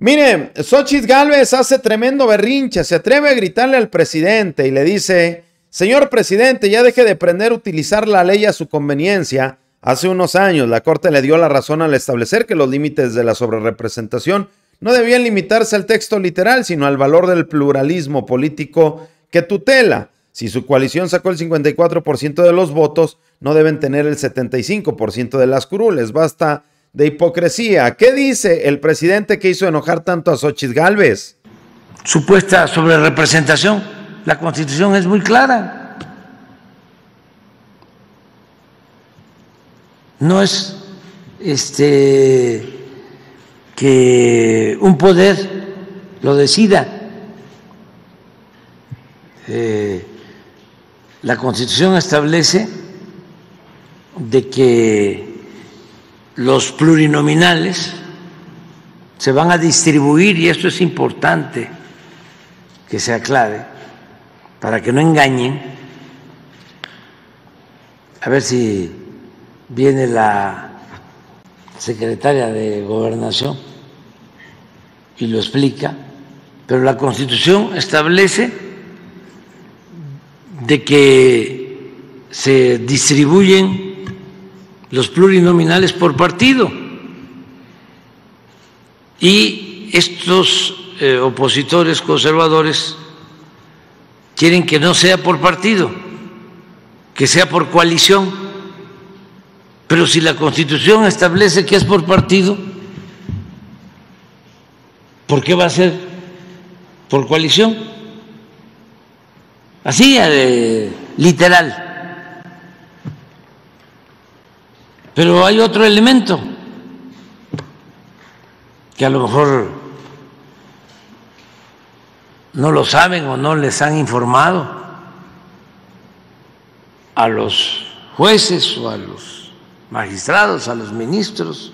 Miren, Xóchitl Gálvez hace tremendo berrinche, se atreve a gritarle al presidente y le dice: señor presidente, ya deje de aprender a utilizar la ley a su conveniencia. Hace unos años la Corte le dio la razón al establecer que los límites de la sobrerrepresentación no debían limitarse al texto literal, sino al valor del pluralismo político que tutela. Si su coalición sacó el 54% de los votos, no deben tener el 75% de las curules. Basta de hipocresía. ¿Qué dice el presidente que hizo enojar tanto a Xóchitl Gálvez? Supuesta sobrerrepresentación. La Constitución es muy clara. No es que un poder lo decida. La Constitución establece de que los plurinominales se van a distribuir, y esto es importante que se aclare para que no engañen. A ver si viene la secretaria de Gobernación y lo explica, pero la Constitución establece de que se distribuyen los plurinominales por partido, y estos opositores conservadores quieren que no sea por partido, que sea por coalición. Pero si la Constitución establece que es por partido, ¿por qué va a ser por coalición? Así, literal. Pero hay otro elemento que a lo mejor no lo saben o no les han informado a los jueces o a los magistrados, a los ministros.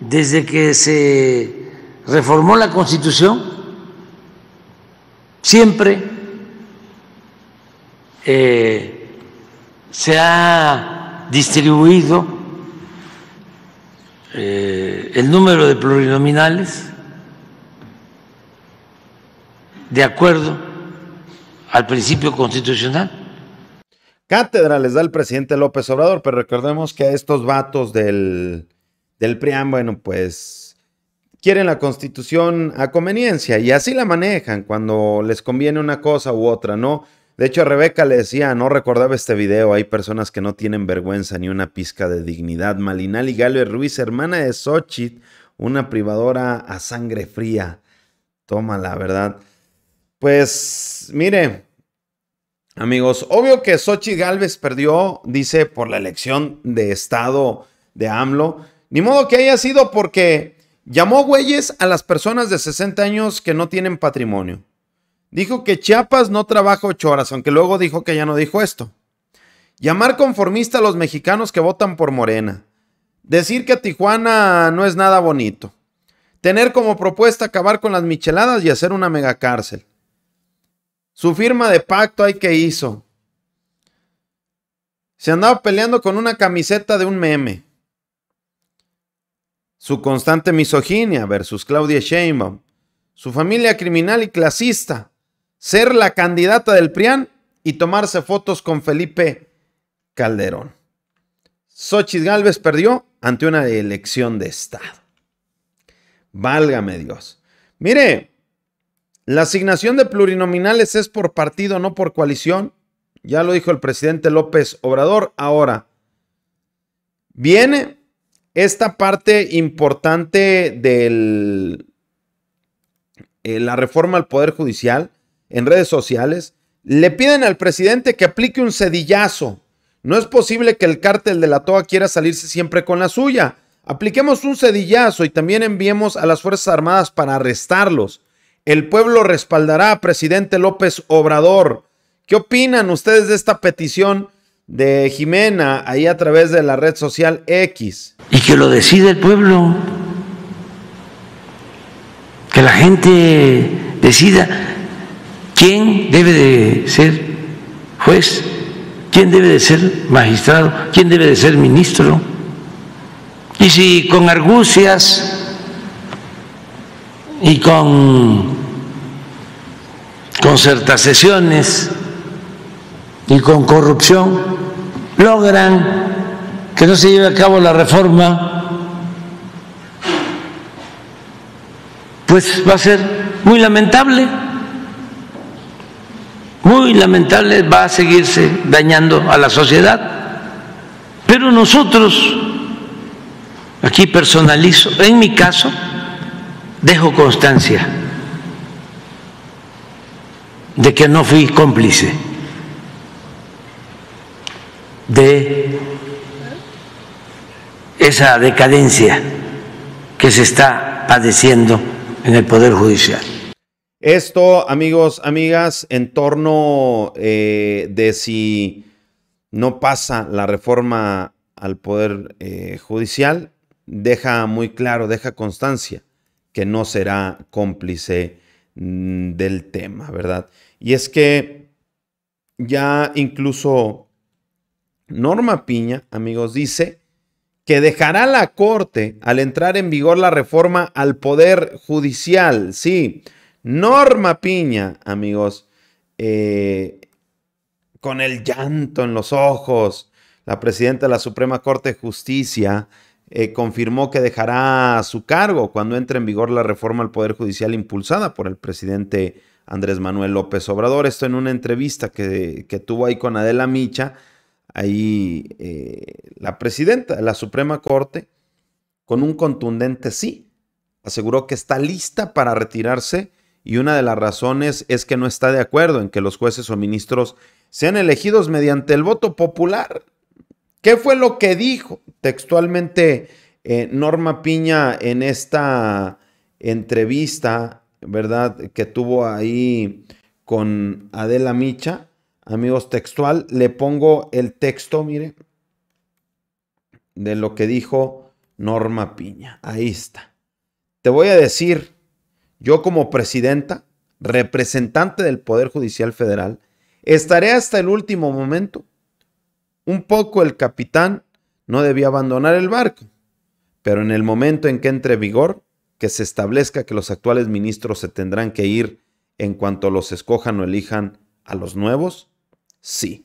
Desde que se reformó la Constitución, siempre se ha distribuido el número de plurinominales de acuerdo al principio constitucional. Cátedra les da el presidente López Obrador, pero recordemos que a estos vatos del PRIAN, bueno, pues quieren la Constitución a conveniencia y así la manejan cuando les conviene una cosa u otra, ¿no? De hecho, a Rebeca le decía, no recordaba este video, hay personas que no tienen vergüenza ni una pizca de dignidad. Malinali Galvez Ruiz, hermana de Xóchitl, una privadora a sangre fría. Tómala, ¿verdad? Pues, mire, amigos, obvio que Xóchitl Gálvez perdió, dice, por la elección de estado de AMLO. Ni modo que haya sido porque llamó güeyes a las personas de 60 años que no tienen patrimonio. Dijo que Chiapas no trabaja 8 horas, aunque luego dijo que ya no dijo esto. Llamar conformista a los mexicanos que votan por Morena. Decir que Tijuana no es nada bonito. Tener como propuesta acabar con las micheladas y hacer una megacárcel. Su firma de pacto hay que hizo. Se andaba peleando con una camiseta de un meme. Su constante misoginia versus Claudia Sheinbaum, su familia criminal y clasista, ser la candidata del PRIAN y tomarse fotos con Felipe Calderón. Xóchitl Gálvez perdió ante una elección de estado. Válgame Dios. Mire, la asignación de plurinominales es por partido, no por coalición. Ya lo dijo el presidente López Obrador. Ahora, viene esta parte importante de la reforma al Poder Judicial. En redes sociales le piden al presidente que aplique un cedillazo. No es posible que el cártel de la toga quiera salirse siempre con la suya. Apliquemos un cedillazo y también enviemos a las Fuerzas Armadas para arrestarlos. El pueblo respaldará a presidente López Obrador. ¿Qué opinan ustedes de esta petición de Jimena, ahí a través de la red social X? Y que lo decida el pueblo, que la gente decida quién debe de ser juez, quién debe de ser magistrado, quién debe de ser ministro. Y si con argucias y con certacesiones y con corrupción logran que no se lleve a cabo la reforma, pues va a ser muy lamentable, va a seguirse dañando a la sociedad. Pero nosotros, aquí personalizo, en mi caso, dejo constancia de que no fui cómplice de esa decadencia que se está padeciendo en el Poder Judicial. Esto, amigos, amigas, en torno de si no pasa la reforma al Poder Judicial, deja muy claro, deja constancia que no será cómplice del tema, ¿verdad? Y es que ya incluso Norma Piña, amigos, dice que dejará la Corte al entrar en vigor la reforma al Poder Judicial. Sí, Norma Piña, amigos, con el llanto en los ojos, la presidenta de la Suprema Corte de Justicia confirmó que dejará su cargo cuando entre en vigor la reforma al Poder Judicial impulsada por el presidente Andrés Manuel López Obrador. Esto en una entrevista que tuvo ahí con Adela Micha. Ahí la presidenta de la Suprema Corte, con un contundente sí, aseguró que está lista para retirarse y una de las razones es que no está de acuerdo en que los jueces o ministros sean elegidos mediante el voto popular. ¿Qué fue lo que dijo textualmente Norma Piña en esta entrevista, verdad, que tuvo ahí con Adela Micha? Amigos, textual, le pongo el texto, mire, de lo que dijo Norma Piña. Ahí está. Te voy a decir, yo como presidenta, representante del Poder Judicial Federal, estaré hasta el último momento. Un poco el capitán no debía abandonar el barco, pero en el momento en que entre en vigor, que se establezca que los actuales ministros se tendrán que ir en cuanto los escojan o elijan a los nuevos. Sí,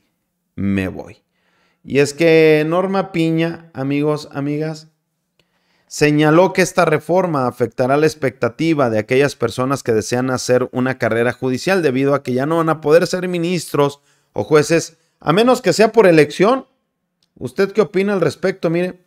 me voy. Y es que Norma Piña, amigos, amigas, señaló que esta reforma afectará la expectativa de aquellas personas que desean hacer una carrera judicial debido a que ya no van a poder ser ministros o jueces, a menos que sea por elección. ¿Usted qué opina al respecto? Mire,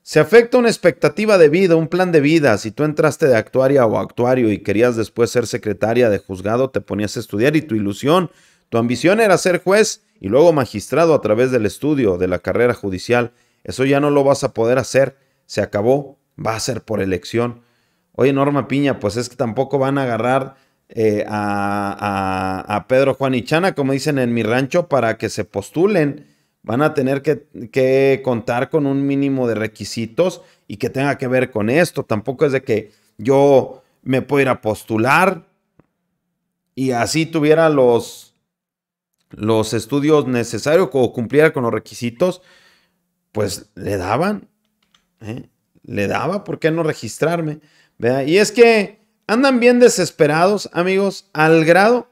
se afecta una expectativa de vida, un plan de vida. Si tú entraste de actuaria o actuario y querías después ser secretaria de juzgado, te ponías a estudiar y tu ilusión, tu ambición era ser juez y luego magistrado a través del estudio de la carrera judicial. Eso ya no lo vas a poder hacer. Se acabó. Va a ser por elección. Oye, Norma Piña, pues es que tampoco van a agarrar a Pedro, Juan y Chana, como dicen en mi rancho, para que se postulen. Van a tener que contar con un mínimo de requisitos y que tenga que ver con esto. Tampoco es de que yo me pueda ir a postular y así tuviera los estudios necesarios o cumpliera con los requisitos, pues le daban, le daba, ¿por qué no registrarme? ¿Verdad? Y es que andan bien desesperados, amigos, al grado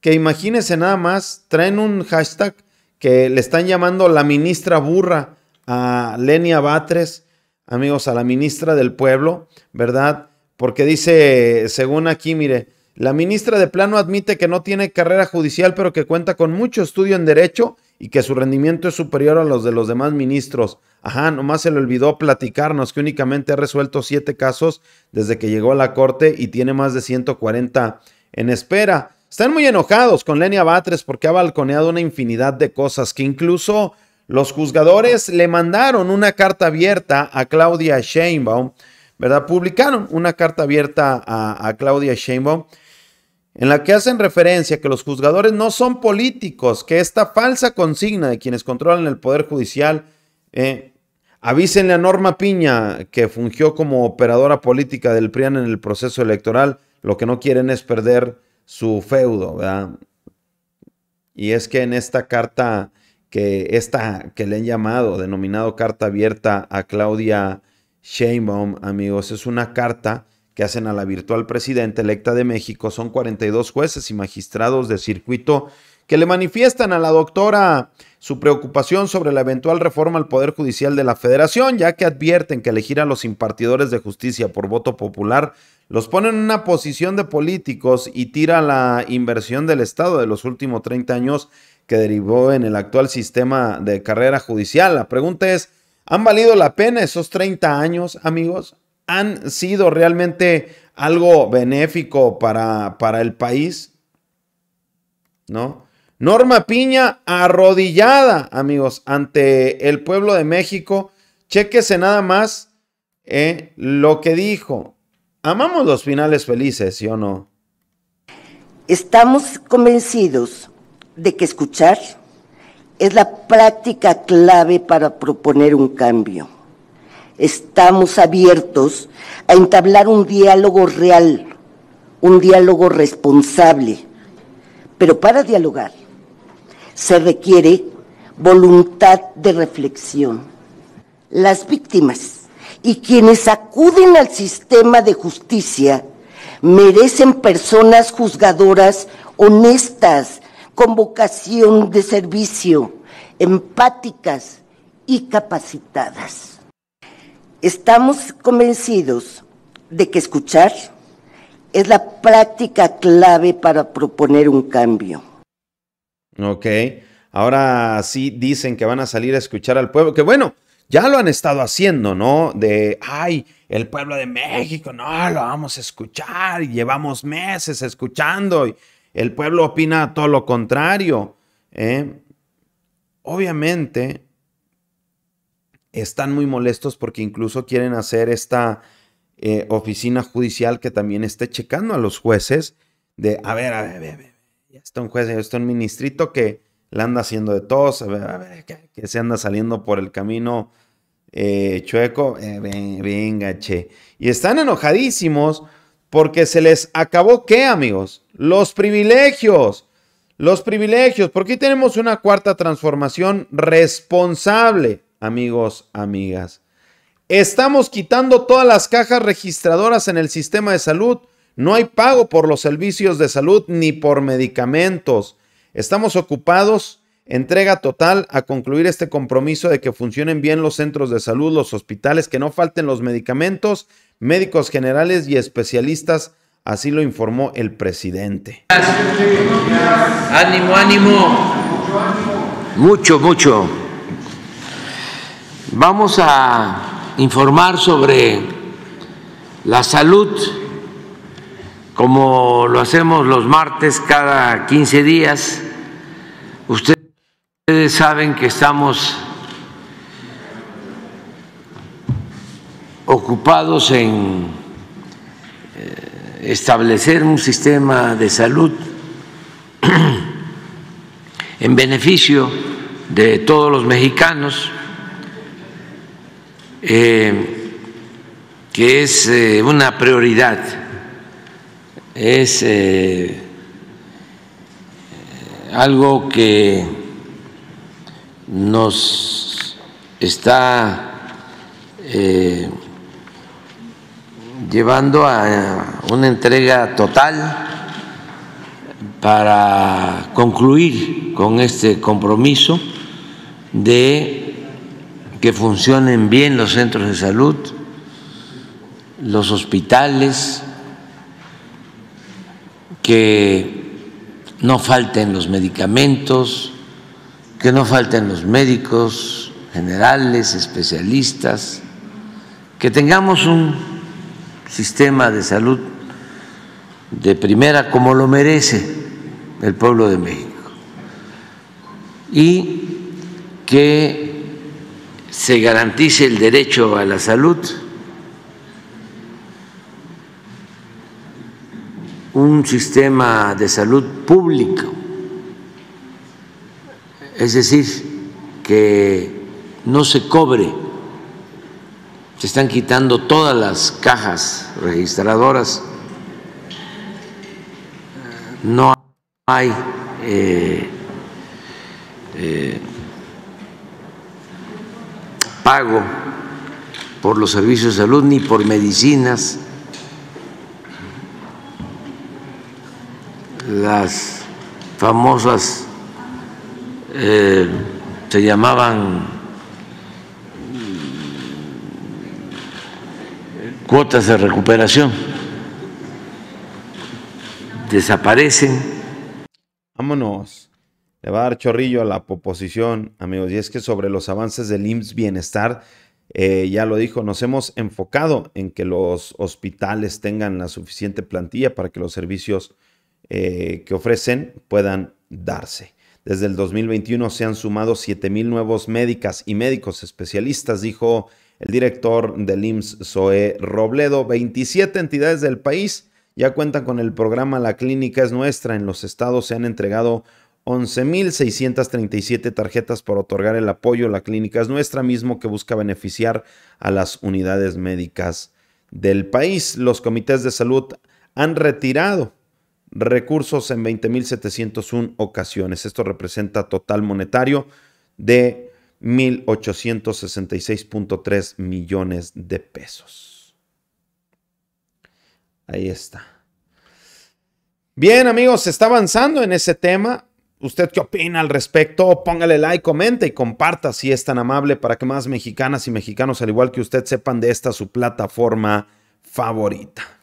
que imagínense nada más, traen un hashtag que le están llamando la ministra burra a Lenia Batres, amigos, a la ministra del pueblo, ¿verdad? Porque dice, según aquí, mire, la ministra de plano admite que no tiene carrera judicial, pero que cuenta con mucho estudio en derecho y que su rendimiento es superior a los de los demás ministros. Ajá, nomás se le olvidó platicarnos que únicamente ha resuelto 7 casos desde que llegó a la corte y tiene más de 140 en espera. Están muy enojados con Lenia Batres porque ha balconeado una infinidad de cosas que incluso los juzgadores le mandaron una carta abierta a Claudia Sheinbaum, ¿verdad? Publicaron una carta abierta a Claudia Sheinbaum en la que hacen referencia que los juzgadores no son políticos, que esta falsa consigna de quienes controlan el Poder Judicial, avísenle a Norma Piña que fungió como operadora política del PRIAN en el proceso electoral, lo que no quieren es perder su feudo, ¿verdad? Y es que en esta carta que le han llamado, denominado carta abierta a Claudia Sheinbaum, amigos, es una carta que hacen a la virtual presidenta electa de México son 42 jueces y magistrados de circuito que le manifiestan a la doctora su preocupación sobre la eventual reforma al Poder Judicial de la Federación, ya que advierten que elegir a los impartidores de justicia por voto popular los pone en una posición de políticos y tira la inversión del Estado de los últimos 30 años que derivó en el actual sistema de carrera judicial. La pregunta es, ¿han valido la pena esos 30 años, amigos? ¿Han sido realmente algo benéfico para el país? ¿No? Norma Piña arrodillada, amigos, ante el pueblo de México. Chéquese nada más lo que dijo. Amamos los finales felices, ¿sí o no? Estamos convencidos de que escuchar es la práctica clave para proponer un cambio. Estamos abiertos a entablar un diálogo real, un diálogo responsable. Pero para dialogar se requiere voluntad de reflexión. Las víctimas y quienes acuden al sistema de justicia merecen personas juzgadoras honestas, con vocación de servicio, empáticas y capacitadas. Estamos convencidos de que escuchar es la práctica clave para proponer un cambio. Ok, ahora sí dicen que van a salir a escuchar al pueblo, que bueno, ya lo han estado haciendo, ¿no? De, ay, el pueblo de México, no, lo vamos a escuchar, y llevamos meses escuchando, y el pueblo opina todo lo contrario. Obviamente, están muy molestos porque incluso quieren hacer esta oficina judicial que también esté checando a los jueces de, a ver, ya está un juez, ya está un ministrito que la anda haciendo de todos, a ver, que se anda saliendo por el camino chueco, venga, che. Y están enojadísimos porque se les acabó, ¿qué, amigos? Los privilegios, porque aquí tenemos una cuarta transformación responsable, amigos, amigas. Estamos quitando todas las cajas registradoras en el sistema de salud. No hay pago por los servicios de salud ni por medicamentos. Estamos ocupados, entrega total, a concluir este compromiso de que funcionen bien los centros de salud, los hospitales, que no falten los medicamentos, médicos generales y especialistas. Así lo informó el presidente. Ánimo. Mucho. Vamos a informar sobre la salud, como lo hacemos los martes cada 15 días. Ustedes saben que estamos ocupados en establecer un sistema de salud en beneficio de todos los mexicanos, que es una prioridad, es algo que nos está llevando a una entrega total para concluir con este compromiso de que funcionen bien los centros de salud, los hospitales, que no falten los medicamentos, que no falten los médicos generales, especialistas, que tengamos un sistema de salud de primera como lo merece el pueblo de México, y que se garantice el derecho a la salud, un sistema de salud público, es decir, que no se cobre. Se están quitando todas las cajas registradoras, no hay pago por los servicios de salud ni por medicinas, las famosas, se llamaban cuotas de recuperación, desaparecen. Vámonos. Le va a dar chorrillo a la oposición, amigos. Y es que sobre los avances del IMSS-Bienestar, ya lo dijo, nos hemos enfocado en que los hospitales tengan la suficiente plantilla para que los servicios que ofrecen puedan darse. Desde el 2021 se han sumado 7,000 nuevos médicas y médicos especialistas, dijo el director del IMSS, Zoé Robledo. 27 entidades del país ya cuentan con el programa La Clínica es Nuestra. En los estados se han entregado 11,637 tarjetas para otorgar el apoyo La Clínica es Nuestra, mismo que busca beneficiar a las unidades médicas del país. Los comités de salud han retirado recursos en 20,701 ocasiones. Esto representa total monetario de 1,866.3 millones de pesos. Ahí está. Bien, amigos, se está avanzando en ese tema. ¿Usted qué opina al respecto? Póngale like, comente y comparta si es tan amable para que más mexicanas y mexicanos, al igual que usted, sepan de esta su plataforma favorita.